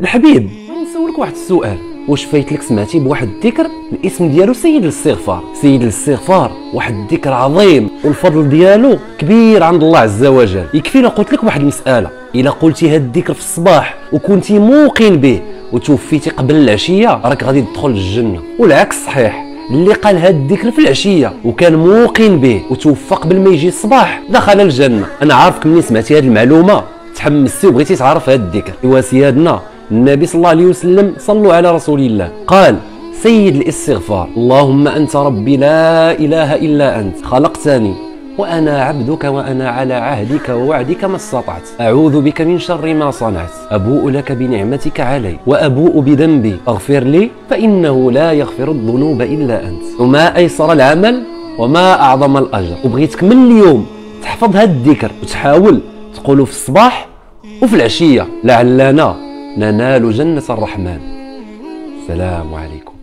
الحبيب، نسولك واحد السؤال، واش فايتلك سمعتي بواحد الذكر الاسم ديالو سيد الاستغفار؟ سيد الاستغفار واحد الذكر عظيم والفضل ديالو كبير عند الله عز وجل. يكفينا قلت لك واحد المساله، الا قلتي هاد الذكر في الصباح وكنتي موقن به وتوفيتي قبل العشيه راك غادي تدخل الجنه، والعكس صحيح، اللي قال هاد الذكر في العشيه وكان موقن به وتوفى قبل ما يجي الصباح دخل الجنه. انا عارفك منين سمعتي هاد المعلومه تحمستي وبغيتي تعرف هاد الذكر. ايوا سيادنا النبي صلى الله عليه وسلم صلوا على رسول الله قال سيد الاستغفار: اللهم أنت ربي لا إله إلا أنت، خلقتني وأنا عبدك وأنا على عهدك ووعدك ما استطعت، أعوذ بك من شر ما صنعت، أبوء لك بنعمتك علي وأبوء بذنبي، أغفر لي فإنه لا يغفر الذنوب إلا أنت. وما أيسر العمل وما أعظم الأجر. وبغيتك من اليوم تحفظ هذا الذكر وتحاول تقوله في الصباح وفي العشية لعلنا ننال جنة الرحمن. السلام عليكم.